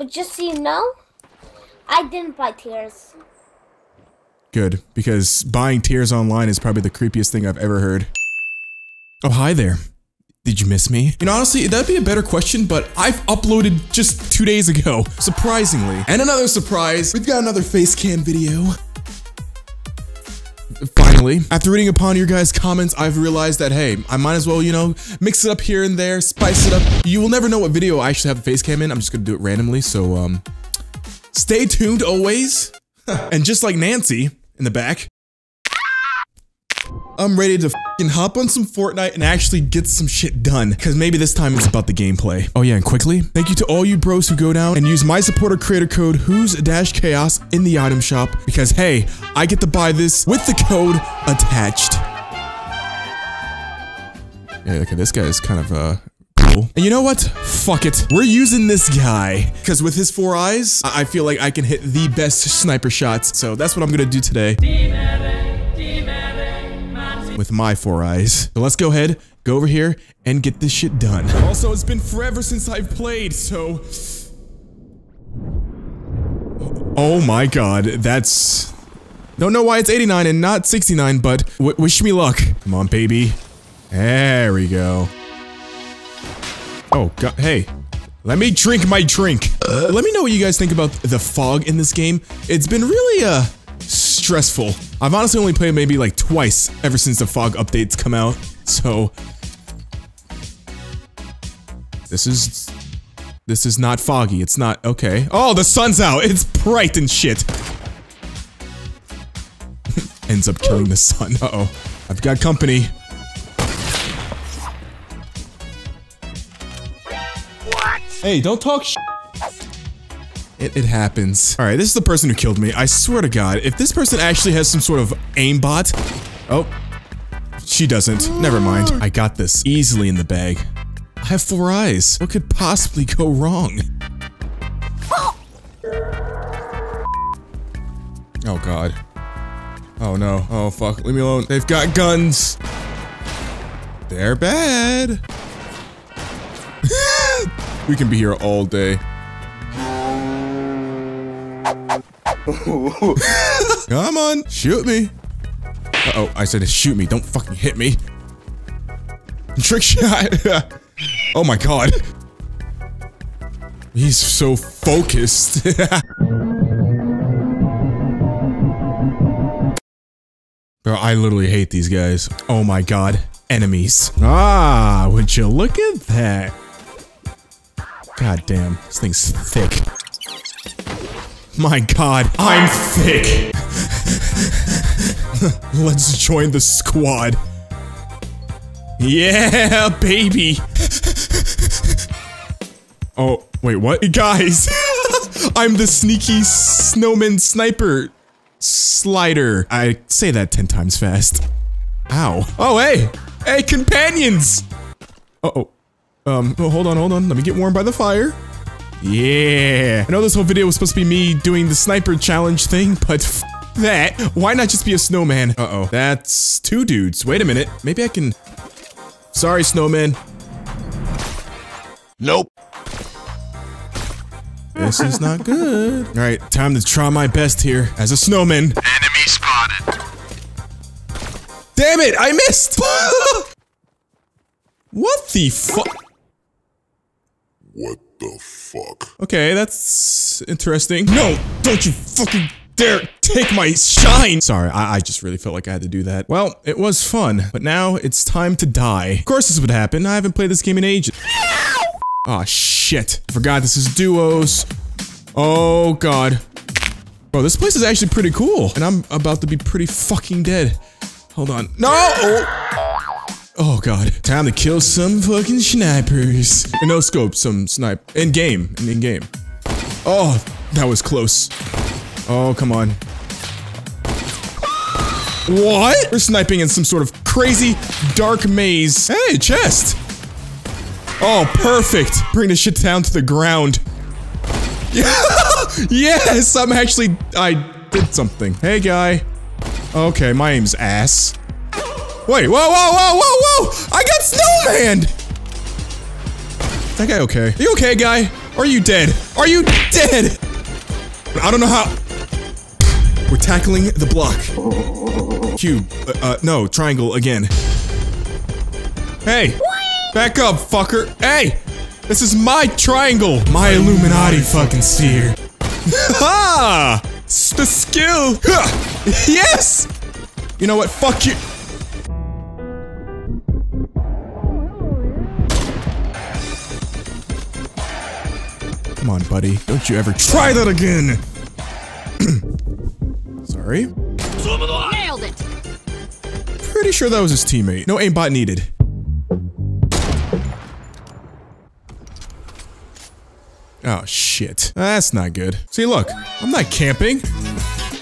But just so you know, I didn't buy tears. Good, because buying tears online is probably the creepiest thing I've ever heard. Oh, hi there. Did you miss me? You know, honestly, that'd be a better question, but I've uploaded just 2 days ago, surprisingly. And another surprise, we've got another face cam video. Finally, after reading upon your guys' comments, I've realized that, hey, I might as well, you know, mix it up here and there, spice it up. You will never know what video I actually have a face cam in. I'm just gonna do it randomly, so, stay tuned always. And just like Nancy in the back, I'm ready to f***ing hop on some Fortnite and actually get some shit done. Cause maybe this time it's about the gameplay. Oh yeah, and quickly, thank you to all you bros who go down and use my supporter creator code WHOS-CHAOS in the item shop. Because hey, I get to buy this with the code attached. Yeah, okay, this guy is kind of, cool. And you know what? Fuck it. We're using this guy. Cause with his 4 eyes, I feel like I can hit the best sniper shots. So that's what I'm gonna do today. With my 4 eyes. So let's go ahead, go over here, and get this shit done. Also, it's been forever since I've played, so... Oh my god, that's... Don't know why it's 89 and not 69, but wish me luck. Come on, baby. There we go. Oh god, hey. Let me drink my drink. Let me know what you guys think about the fog in this game. It's been really, stressful. I've honestly only played maybe like twice ever since the fog updates come out, so... This is not foggy, it's not- okay. Oh, the sun's out! It's bright and shit! Ends up killing the sun. Uh-oh. I've got company. What? Hey, don't talk shit. It happens. Alright, this is the person who killed me. I swear to god, if this person actually has some sort of aimbot... Oh. She doesn't. Never mind. I got this easily in the bag. I have 4 eyes. What could possibly go wrong? Oh god. Oh no. Oh fuck. Leave me alone. They've got guns. They're bad. We can be here all day. Come on, shoot me. Uh-oh, I said shoot me, don't fucking hit me. Trick shot. Oh my god. He's so focused. Bro, I literally hate these guys. Oh my god, enemies. Ah, would you look at that. God damn, this thing's thick. My god, I'm thick! Let's join the squad. Yeah, baby! Oh, wait, what? Guys! I'm the sneaky snowman sniper... slider. I say that 10 times fast. Ow. Oh, hey! Hey, companions! Uh-oh. Oh, hold on. Let me get warm by the fire. Yeah, I know this whole video was supposed to be me doing the sniper challenge thing, but f that. Why not just be a snowman? Uh-oh, that's 2 dudes. Wait a minute, maybe I can... Sorry, snowman. Nope. This is not good. All right, time to try my best here as a snowman. Enemy spotted. Damn it, I missed! What the fuck? What? The fuck? Okay, that's interesting. No, don't you fucking dare take my shine! Sorry, I just really felt like I had to do that. Well, it was fun, but now it's time to die. Of course this would happen. I haven't played this game in ages. Aw, shit. I forgot this is duos. Oh, god. Bro, this place is actually pretty cool, and I'm about to be pretty fucking dead. Hold on. No! Oh. Oh god. Time to kill some fucking snipers. And no scope, some snipe. In game. Oh, that was close. Oh, come on. What? We're sniping in some sort of crazy dark maze. Hey, chest. Oh, perfect. Bring this shit down to the ground. Yes, I did something. Hey, guy. Okay, my aim's ass. Wait, whoa! I got snowman! Is that guy okay? You okay, guy? Are you dead? Are you dead? I don't know how. We're tackling the block. Cube. No, triangle again. Hey! Back up, fucker. Hey! This is my triangle. My Illuminati fucking sphere. Ha! The skill. Yes! You know what? Fuck you. Come on, buddy. Don't you ever try that again! Sorry. Nailed it! Pretty sure that was his teammate. No aimbot needed. Oh, shit. That's not good. See, look. I'm not camping.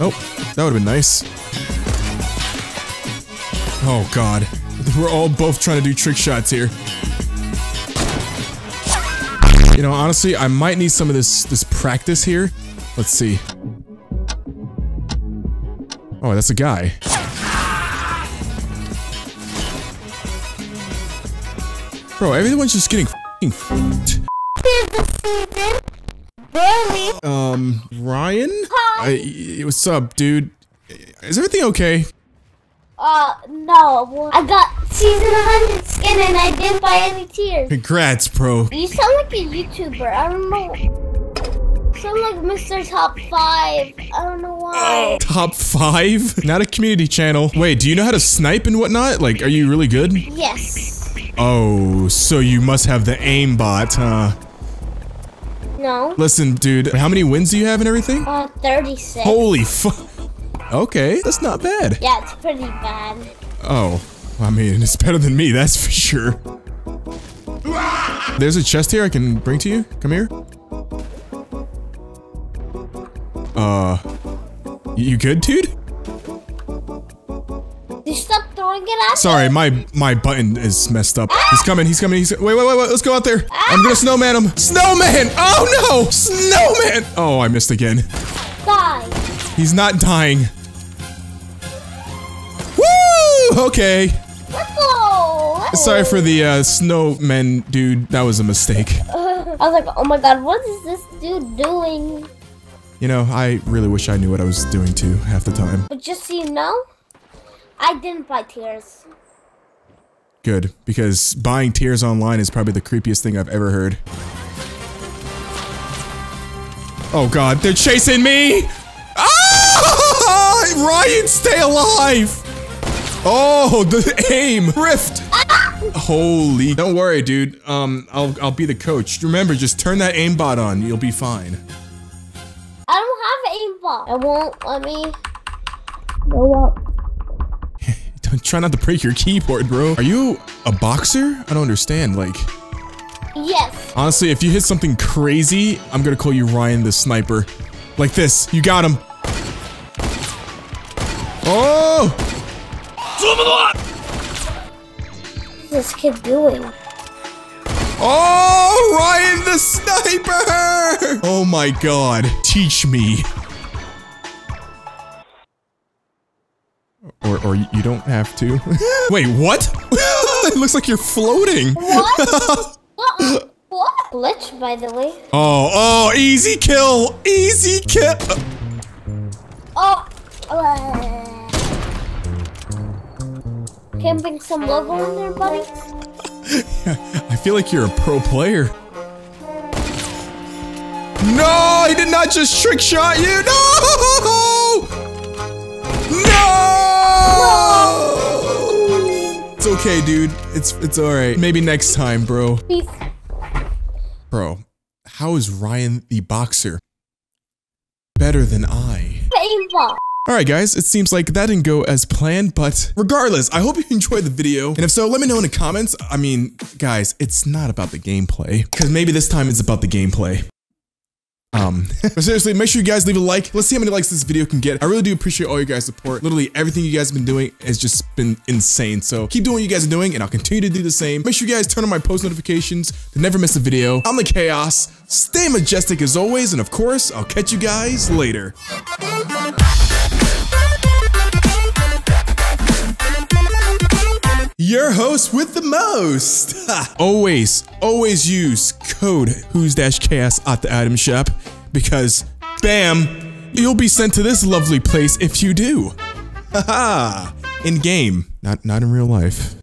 Nope. That would've been nice. Oh, God. We're all both trying to do trick shots here. You know, honestly, I might need some of this practice here. Let's see. Oh, that's a guy. Bro, everyone's just getting f***ing f***ed. Ryan? Hi. What's up, dude? Is everything okay? No. I got season 100 skin and I didn't buy any tears. Congrats, bro. You sound like a YouTuber. I don't know. You sound like Mr. Top 5. I don't know why. Top 5? Not a community channel. Wait, do you know how to snipe and whatnot? Like, are you really good? Yes. Oh, so you must have the aimbot, huh? No. Listen, dude, how many wins do you have and everything? 36. Holy fuck. Okay, that's not bad. Yeah, it's pretty bad. Oh, I mean, it's better than me, that's for sure. There's a chest here I can bring to you. Come here. You good, dude? You stop throwing it at Sorry, me? my button is messed up. Ah! He's coming, he's coming, he's... Wait, let's go out there. Ah! I'm gonna snowman him. Snowman! Oh no! Snowman! Oh, I missed again. Die. He's not dying. Okay. Let's go. Let's Sorry for the snowman dude. That was a mistake. I was like, oh my god, what is this dude doing? You know, I really wish I knew what I was doing too half the time. But just so you know, I didn't buy tears. Good, because buying tears online is probably the creepiest thing I've ever heard. Oh god, they're chasing me! Ah! Ryan, stay alive! Oh, the aim! Rift! Ah! Holy... Don't worry, dude. I'll be the coach. Remember, just turn that aimbot on. You'll be fine. I don't have an aimbot. It won't let me... go up. Don't try not to break your keyboard, bro. Are you a boxer? I don't understand, like... Yes. Honestly, if you hit something crazy, I'm gonna call you Ryan the Sniper. Like this. You got him. Oh! What's this kid doing? Oh, Ryan the Sniper! Oh my god, teach me. Or you don't have to. Wait, what? It looks like you're floating. What? What? Glitch, by the way. Oh, easy kill! Easy kill! Oh. Camping some logo in there, buddy? Yeah, I feel like you're a pro player. No, he did not just trick shot you. No! No! It's okay, dude. It's all right. Maybe next time, bro. Please. Bro, how is Ryan the boxer better than I? Aimbot. Alright guys, it seems like that didn't go as planned, but regardless, I hope you enjoyed the video, and if so, let me know in the comments. I mean, guys, it's not about the gameplay, because maybe this time it's about the gameplay. But seriously, make sure you guys leave a like. Let's see how many likes this video can get. I really do appreciate all you guys' support. Literally everything you guys have been doing has just been insane, so keep doing what you guys are doing, and I'll continue to do the same. Make sure you guys turn on my post notifications to never miss a video. I'm the Chaos, stay majestic as always, and of course, I'll catch you guys later. your host with the most. Always use code whos-chaos at the item shop, because bam, you'll be sent to this lovely place if you do. Haha. In game, not in real life.